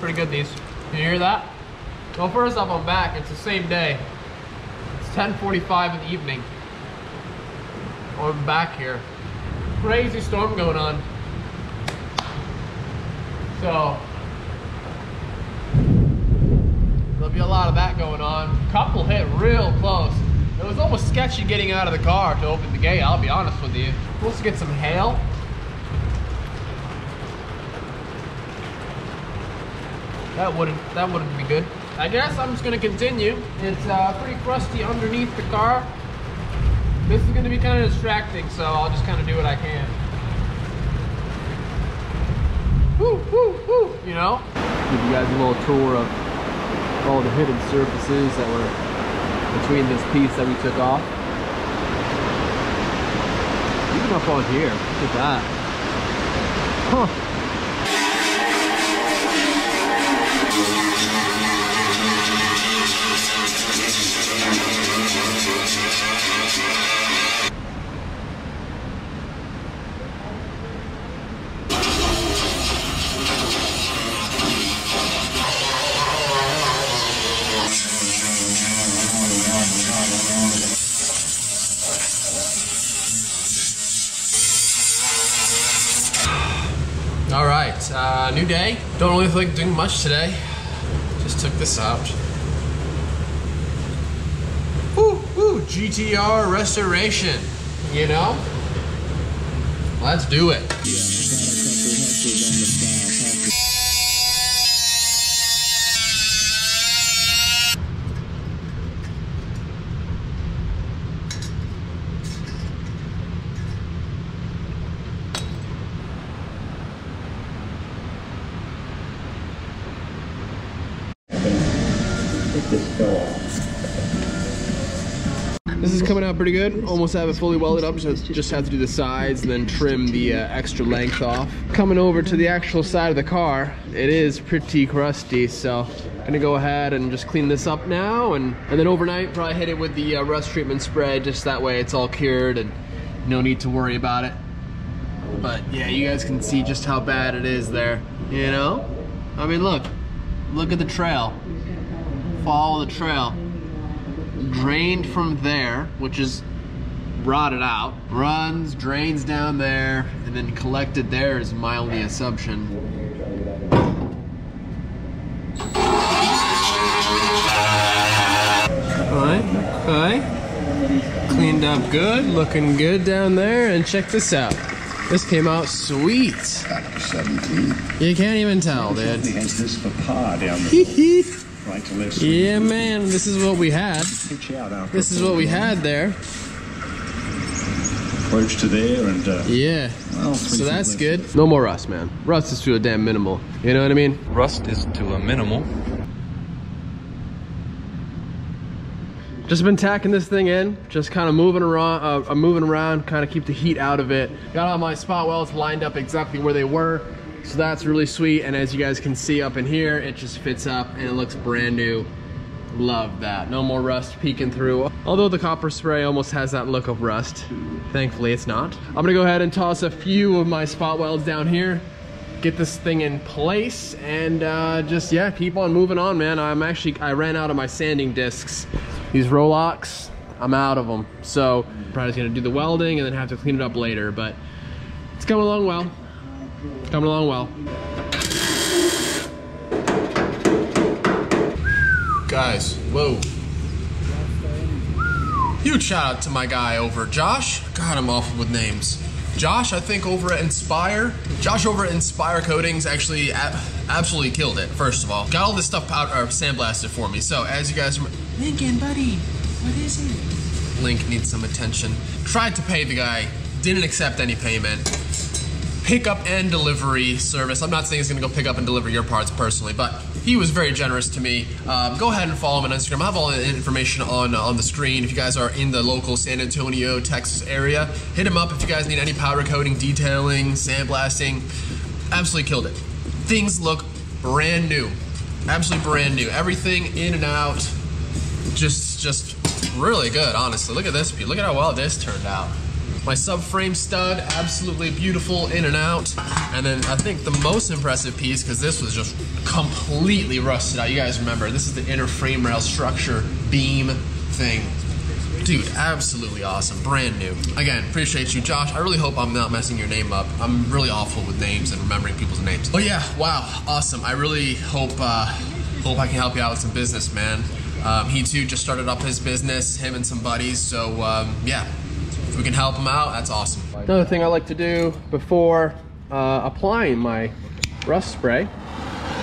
pretty good, these. Can you hear that? Well, first off, I'm back. It's the same day. It's 10:45 in the evening. I'm back here. Crazy storm going on. So there'll be a lot of that going on. Couple hit real close. It was almost sketchy getting out of the car to open the gate, I'll be honest with you. Supposed to get some hail. That wouldn't be good. I guess I'm just gonna continue. It's pretty crusty underneath the car. This is gonna be kind of distracting, so I'll just kind of do what I can. Woo, woo, woo, you know? Give you guys a little tour of all the hidden surfaces that were between this piece that we took off. Even up on here, look at that. Huh. New day. Don't really feel like doing much today. Just took this out. Woo, woo, GTR restoration. You know? Let's do it. This is coming out pretty good. Almost have it fully welded up, so just have to do the sides and then trim the extra length off. Coming over to the actual side of the car, it is pretty crusty, so I'm gonna go ahead and just clean this up now, and then overnight probably hit it with the rust treatment spray, just that way it's all cured and no need to worry about it. But yeah, you guys can see just how bad it is there, you know? I mean, look at the trail. Follow the trail. Drained from there, which is rotted out, runs, drains down there, and then collected there is my only assumption. Alright, cleaned up good, looking good down there, and check this out. This came out sweet. 17. You can't even tell, dude. Yeah, man, this is what we had. This is what we had there. Approach to there and... yeah, well, so that's good. No more rust, man. Rust is to a damn minimal. You know what I mean? Rust is to a minimal. Just been tacking this thing in. Just kind of moving around, kind of keep the heat out of it. Got all my spot welds lined up exactly where they were. So that's really sweet, and as you guys can see up in here, it just fits up and it looks brand new. Love that. No more rust peeking through. Although the copper spray almost has that look of rust. Thankfully it's not. I'm gonna go ahead and toss a few of my spot welds down here, get this thing in place, and just, yeah, keep on moving on, man. I ran out of my sanding discs. These Rolox, I'm out of them. So probably just gonna do the welding and then have to clean it up later, but it's coming along well. Coming along well. Guys, whoa. Huge shout out to my guy over Josh. God, I'm awful with names. Josh, I think over at Inspire. Josh over at Inspire Coatings actually absolutely killed it, first of all. Got all this stuff out, or sandblasted for me. So as you guys remember, Lincoln, buddy, what is it? Link needs some attention. Tried to pay the guy, didn't accept any payment. Pickup and delivery service. I'm not saying he's gonna go pick up and deliver your parts personally, but he was very generous to me. Go ahead and follow him on Instagram. I have all the information on the screen. If you guys are in the local San Antonio, Texas area, hit him up if you guys need any powder coating, detailing, sandblasting. Absolutely killed it. Things look brand new. Absolutely brand new. Everything in and out, just really good, honestly. Look at this. Look at how well this turned out. My subframe stud, absolutely beautiful in and out. And then I think the most impressive piece, because this was just completely rusted out. You guys remember, this is the inner frame rail structure beam thing. Dude, absolutely awesome, brand new. Again, appreciate you, Josh. I really hope I'm not messing your name up. I'm really awful with names and remembering people's names. But yeah, wow, awesome. I really hope, hope I can help you out with some business, man. He too just started up his business, him and some buddies, so yeah, if we can help him out, that's awesome. Another thing I like to do before applying my rust spray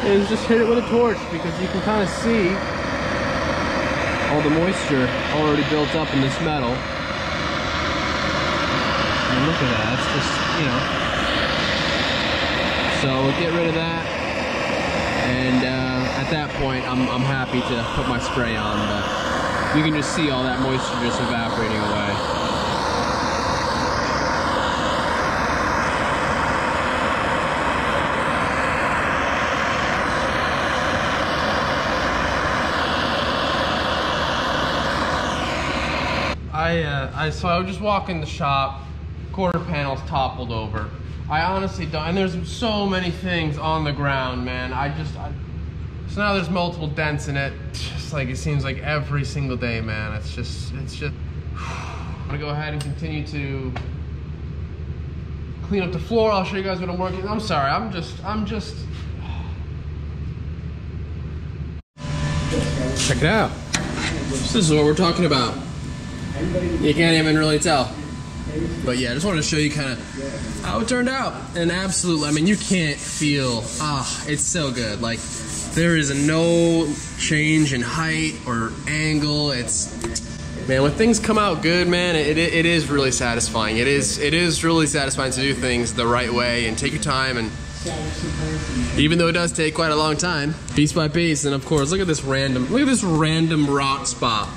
is just hit it with a torch, because you can kind of see all the moisture already built up in this metal. And look at that, it's just, you know. So we'll get rid of that, and at that point I'm happy to put my spray on, but you can just see all that moisture just evaporating away. So I would just walk in the shop, quarter panels toppled over. I honestly don't, and there's so many things on the ground, man. So now there's multiple dents in it. Just like, it seems like every single day, man. It's just, I'm gonna go ahead and continue to clean up the floor. I'll show you guys what I'm working. I'm sorry, I'm just. Check it out. This is what we're talking about. You can't even really tell. But yeah, I just wanted to show you kind of how it turned out. And absolutely, I mean, you can't feel, it's so good. Like, there is no change in height or angle. It's, man, when things come out good, man, it is really satisfying. It is really satisfying to do things the right way and take your time, and even though it does take quite a long time, piece by piece. And of course, look at this random rock spot.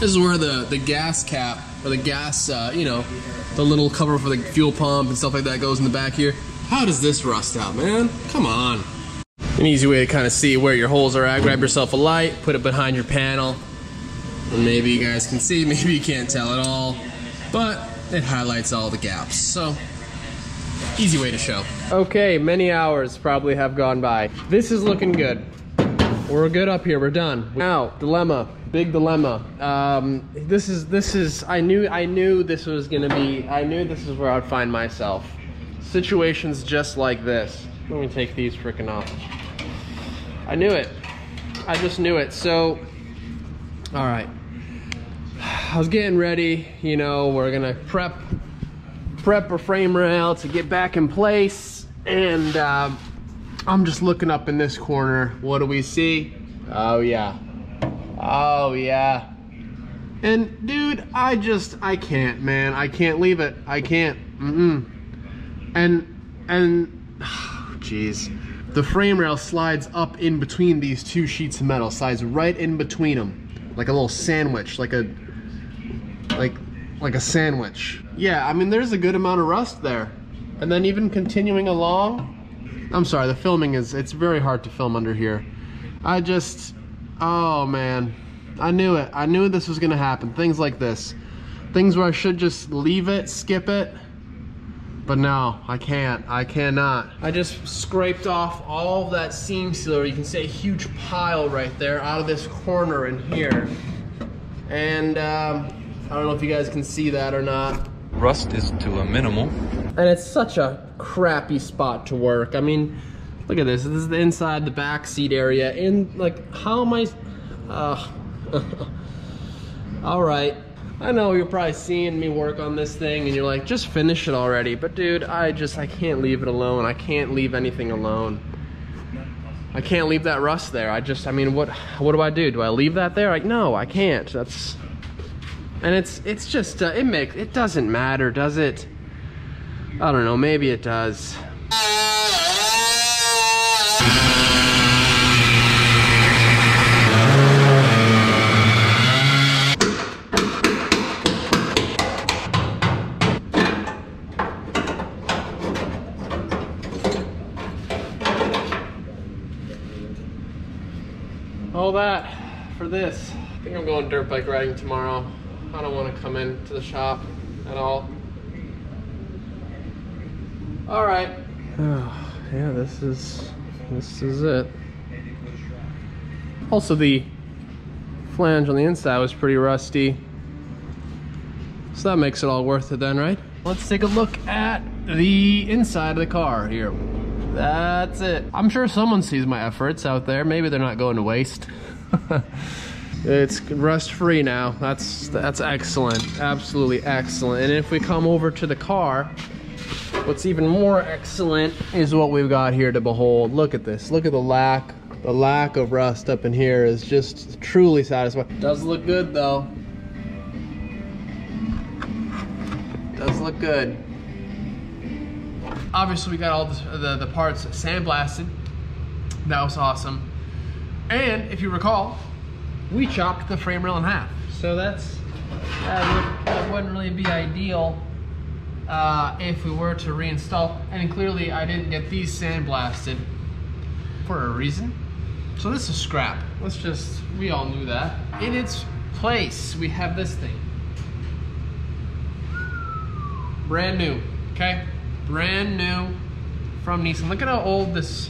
This is where the gas cap, or the gas, you know, the little cover for the fuel pump and stuff like that goes in the back here. How does this rust out, man? Come on. An easy way to kind of see where your holes are at. Grab yourself a light, put it behind your panel. And maybe you guys can see, maybe you can't tell at all. But it highlights all the gaps, so easy way to show. Okay, many hours probably have gone by. This is looking good. We're good up here, we're done. Now, dilemma. Big dilemma. I knew this was gonna be, I knew this is where I'd find myself. Situations just like this. Let me take these frickin' off. I knew it. I just knew it. So, all right. I was getting ready, you know, we're gonna prep a frame rail to get back in place. And I'm just looking up in this corner. What do we see? Oh yeah. Oh yeah. And dude, I can't, man. I can't leave it. I can't. And oh, geez. The frame rail slides up in between these two sheets of metal, slides right in between them. Like a little sandwich, like a sandwich. Yeah, I mean, there's a good amount of rust there. And then even continuing along, I'm sorry, the filming is, it's very hard to film under here. Oh man, I knew it. I knew this was gonna happen. Things like this. Things where I should just leave it, skip it. But no, I can't, I cannot. I just scraped off all of that seam sealer. You can see a huge pile right there out of this corner in here. And I don't know if you guys can see that or not. Rust is to a minimal. And it's such a crappy spot to work. I mean, look at this. This is the inside, the back seat area. And like, how am I? All right. I know you're probably seeing me work on this thing, and you're like, just finish it already. But dude, I can't leave it alone. I can't leave anything alone. I can't leave that rust there. I mean, what do I do? Do I leave that there? Like, no, I can't. That's, and it's just, it doesn't matter, does it? I don't know. Maybe it does. All that for this. I think I'm going dirt bike riding tomorrow. I don't want to come into the shop at all. All right. Oh, yeah, this is it. Also, the flange on the inside was pretty rusty, so that makes it all worth it then, right? Let's take a look at the inside of the car here. That's it. I'm sure someone sees my efforts out there. Maybe they're not going to waste. It's rust-free now. That's excellent. Absolutely excellent. And if we come over to the car, what's even more excellent is what we've got here to behold. Look at this. Look at the lack of rust up in here is just truly satisfying. Does look good though. Does look good. Obviously we got all the parts sandblasted. That was awesome. And if you recall, we chopped the frame rail in half. So that wouldn't really be ideal if we were to reinstall. And clearly I didn't get these sandblasted for a reason. So this is scrap. Let's just, we all knew that. In its place, we have this thing. Brand new, okay? Brand new from Nissan. Look at how old this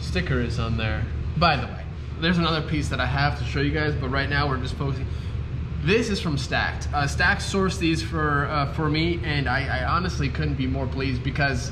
sticker is on there. By the way, there's another piece that I have to show you guys, but right now we're just posing. This is from Stacked. Stacked sourced these for me, and I honestly couldn't be more pleased because,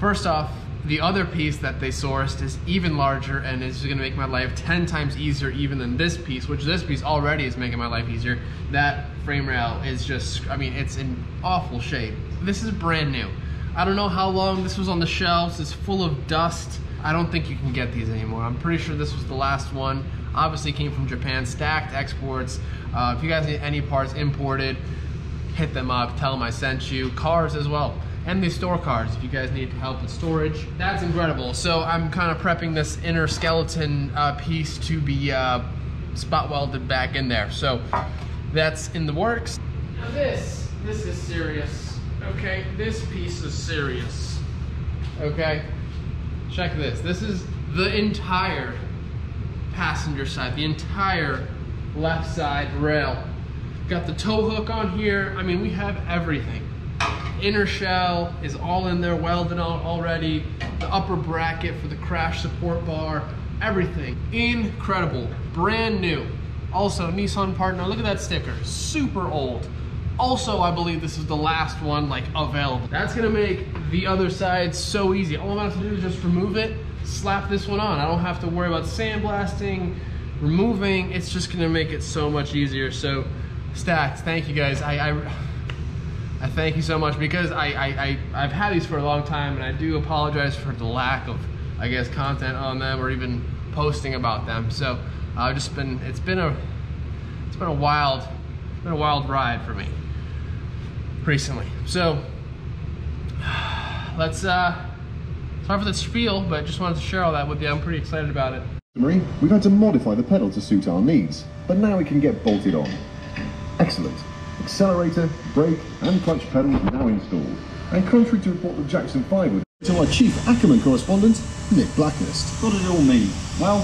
first off, the other piece that they sourced is even larger and is gonna make my life 10 times easier even than this piece, which this piece already is making my life easier. That frame rail is just, I mean, it's in awful shape. This is brand new. I don't know how long this was on the shelves. It's full of dust. I don't think you can get these anymore. I'm pretty sure this was the last one. Obviously came from Japan, Stacked exports. If you guys need any parts imported, hit them up, tell them I sent you. Cars as well. And they store cars if you guys need help with storage. That's incredible. So I'm kind of prepping this inner skeleton piece to be spot welded back in there. So that's in the works. Now this is serious. Okay, this piece is serious. Okay, check this. This is the entire passenger side, the entire left side rail. Got the tow hook on here. I mean, we have everything. Inner shell is all in there, welded out already. The upper bracket for the crash support bar, everything. Incredible, brand new. Also, Nissan partner, look at that sticker, super old. Also, I believe this is the last one like available. That's gonna make the other side so easy. All I'm gonna have to do is just remove it, slap this one on. I don't have to worry about sandblasting, removing. It's just gonna make it so much easier. So, Stacked, thank you guys. I thank you so much because I've had these for a long time and I do apologize for the lack of, I guess, content on them or even posting about them. So I've just been, it's been a wild ride for me recently. So let's, sorry for the spiel, but just wanted to share all that with you. I'm pretty excited about it. Marine, we've had to modify the pedal to suit our needs, but now it can get bolted on. Excellent. Accelerator, brake, and clutch pedals now installed. And contrary to report that Jackson 5 would, to our chief Ackerman correspondent, Nick Blacknest. What does it all mean? Well, I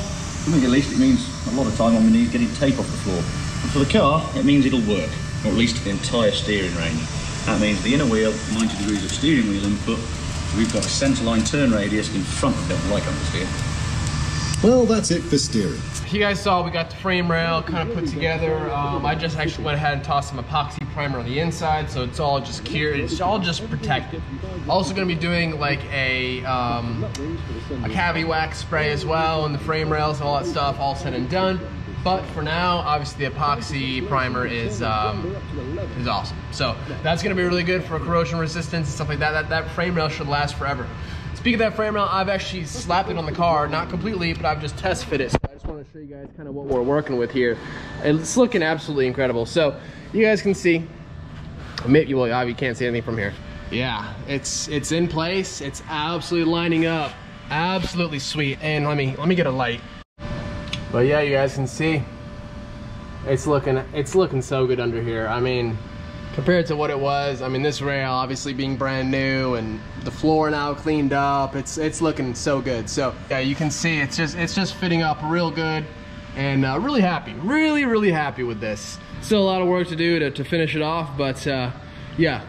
think at least it means a lot of time on the knees getting tape off the floor. And for the car, it means it'll work, or at least the entire steering range. That means the inner wheel, 90 degrees of steering wheel input, so we've got a centerline turn radius in front of it, like on the steer. Well, that's it for steering. You guys saw we got the frame rail kind of put together. I just actually went ahead and tossed some epoxy primer on the inside, so it's all just cured. It's all just protected. Also going to be doing like a cavity wax spray as well, and the frame rails and all that stuff, all said and done. But for now, obviously the epoxy primer is awesome. So that's gonna be really good for corrosion resistance and stuff like that. That frame rail should last forever. Speaking of that frame rail, I've actually slapped it on the car, not completely, but I've just test fit it. So I just wanna show you guys kind of what we're working with here. It's looking absolutely incredible. So you guys can see, maybe, well, you can't see anything from here. Yeah, it's in place. It's absolutely lining up. Absolutely sweet. And let me get a light. But yeah, you guys can see it's looking so good under here. I mean, compared to what it was, I mean, this rail obviously being brand new and the floor now cleaned up, it's looking so good. So yeah, you can see it's just fitting up real good, and really happy, really happy with this. Still a lot of work to do to finish it off, but yeah,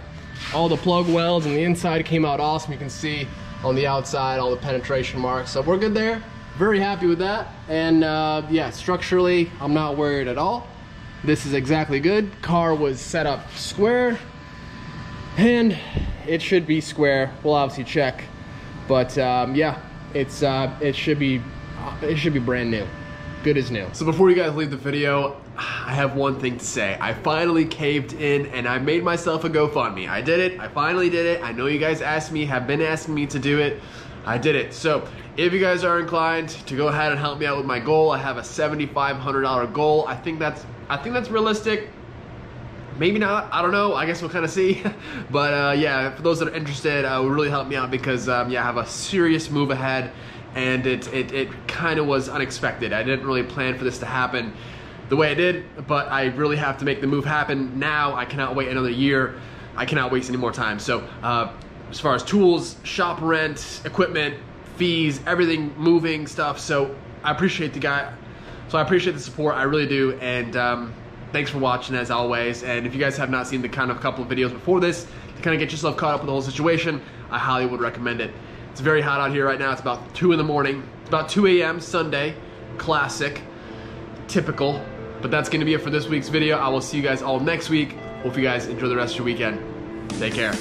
all the plug welds, and the inside came out awesome. You can see on the outside all the penetration marks, so we're good there. Very happy with that, and yeah, structurally I'm not worried at all. This is exactly good. Car was set up square, and it should be square. We'll obviously check, but yeah, it's it should be brand new, good as new. So before you guys leave the video, I have one thing to say. I finally caved in and I made myself a GoFundMe. I did it. I finally did it. I know you guys asked me, have been asking me to do it. I did it. So if you guys are inclined to go ahead and help me out with my goal, I have a $7,500 goal. I think that's realistic. Maybe not, I don't know, I guess we'll kind of see. But yeah, for those that are interested, it would really help me out because yeah, I have a serious move ahead, and it kind of was unexpected. I didn't really plan for this to happen the way I did, but I really have to make the move happen now. I cannot wait another year. I cannot waste any more time. So as far as tools, shop rent, equipment, fees, everything, moving stuff. So I appreciate the guy. So I appreciate the support, I really do. And thanks for watching as always. And if you guys have not seen the kind of couple of videos before this, to kind of get yourself caught up with the whole situation, I highly would recommend it. It's very hot out here right now. It's about 2 in the morning. It's about 2 a.m. Sunday, classic, typical. But that's gonna be it for this week's video. I will see you guys all next week. Hope you guys enjoy the rest of your weekend. Take care.